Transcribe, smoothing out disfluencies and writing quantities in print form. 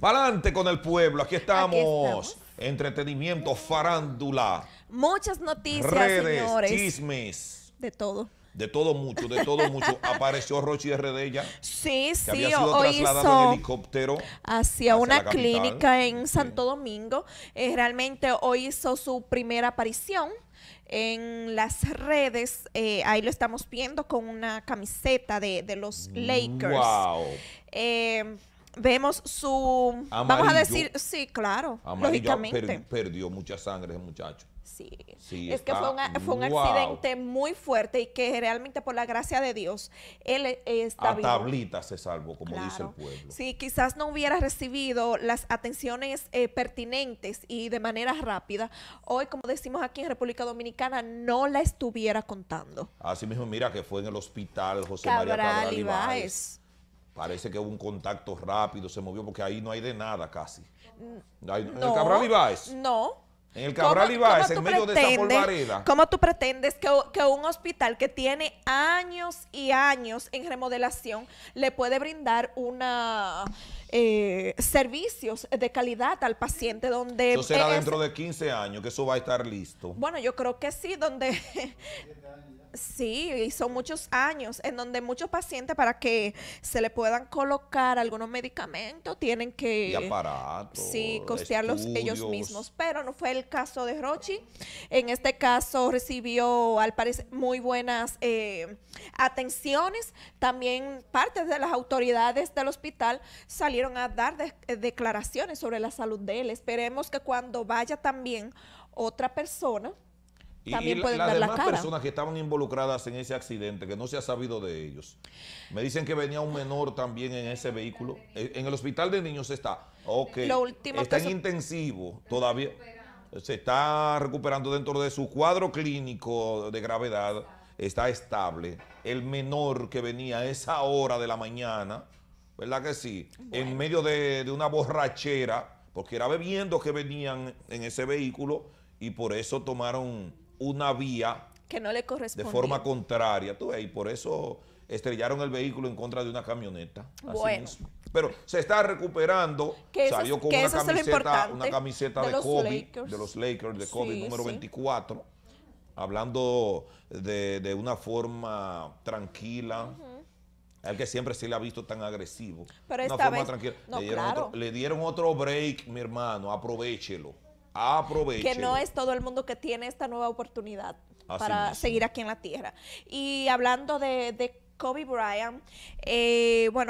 Para adelante con el pueblo, aquí estamos. Entretenimiento, farándula. Muchas noticias, redes, señores. Chismes. De todo. De todo mucho, de todo mucho. Apareció Rochy RD ya. Sí, sí. Había sido trasladado en helicóptero hacia una clínica en Santo Domingo. Realmente hoy hizo su primera aparición en las redes. Ahí lo estamos viendo con una camiseta de los Lakers. Wow. Vemos su... Amarillo. Vamos a decir... Sí, claro. Amarillo, lógicamente. Perdió mucha sangre ese muchacho. Sí. Sí, es que fue un accidente muy fuerte y que realmente, por la gracia de Dios, él está vivo. A tablita se salvó, como dice el pueblo. Sí, quizás no hubiera recibido las atenciones pertinentes y de manera rápida. Hoy, como decimos aquí en República Dominicana, no la estuviera contando. Así mismo, mira que fue en el hospital José María Cabral y Báez. Parece que hubo un contacto rápido, se movió, porque ahí no hay de nada casi. No, en el Cabral y Báez. No. En el Cabral y Báez, en medio de esa polvareda. ¿Cómo tú pretendes que un hospital que tiene años y años en remodelación le puede brindar una servicios de calidad al paciente? Donde eso será dentro de 15 años que eso va a estar listo. Bueno, yo creo que sí, donde... Sí, y son muchos años en donde muchos pacientes, para que se le puedan colocar algunos medicamentos, tienen que... Y aparatos. Sí, costearlos ellos mismos. Pero no fue el caso de Rochy. En este caso recibió, al parecer, muy buenas atenciones. También parte de las autoridades del hospital salieron a dar declaraciones sobre la salud de él. Esperemos que cuando vaya también otra persona... También pueden dar la cara. Las demás personas que estaban involucradas en ese accidente, que no se ha sabido de ellos. Me dicen que venía un menor también en ese vehículo. En el hospital de niños está. Ok. Lo último está en intensivo. Todavía se está recuperando dentro de su cuadro clínico de gravedad. Está estable. El menor que venía a esa hora de la mañana, ¿verdad que sí? Bueno. En medio de una borrachera, porque era bebiendo que venían en ese vehículo y por eso tomaron... una vía que no le corresponde de forma contraria, tú ves, y por eso estrellaron el vehículo en contra de una camioneta. Bueno. Así mismo. Pero se está recuperando, salió con una camiseta de Kobe, de los Lakers, de Kobe, sí, número 24, hablando de una forma tranquila. Al que siempre se le ha visto tan agresivo. Pero esta forma vez, tranquila. No, le dieron otro break, mi hermano, aprovechelo. Aprovechen. Que no es todo el mundo que tiene esta nueva oportunidad para seguir aquí en la tierra. Y hablando de Kobe Bryant, bueno.